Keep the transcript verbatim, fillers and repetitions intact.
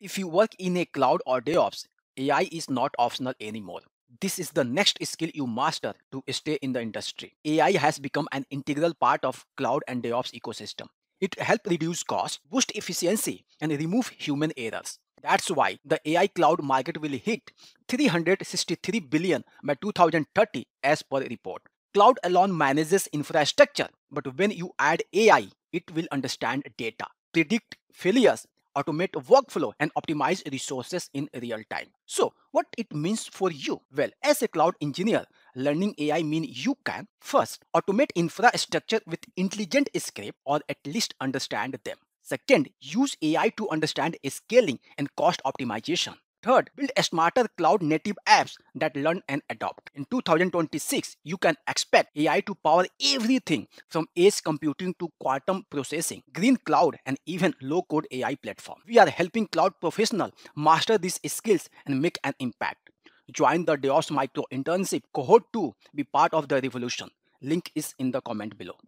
If you work in a cloud or DevOps, A I is not optional anymore. This is the next skill you master to stay in the industry. A I has become an integral part of cloud and DevOps ecosystem. It helps reduce costs, boost efficiency, and remove human errors. That's why the A I cloud market will hit three hundred sixty-three billion dollars by two thousand thirty as per report. Cloud alone manages infrastructure, but when you add A I, it will understand data, predict failures, automate workflow, and optimize resources in real time. So what it means for you? Well, as a cloud engineer, learning A I means you can first automate infrastructure with intelligent scripts, or at least understand them. Second, use A I to understand scaling and cost optimization. Third, build smarter cloud-native apps that learn and adopt. In two thousand twenty-six, you can expect A I to power everything from edge computing to quantum processing, green cloud, and even low-code A I platform. We are helping cloud professionals master these skills and make an impact. Join the DevOps Micro Internship Cohort two. Be part of the revolution. Link is in the comment below.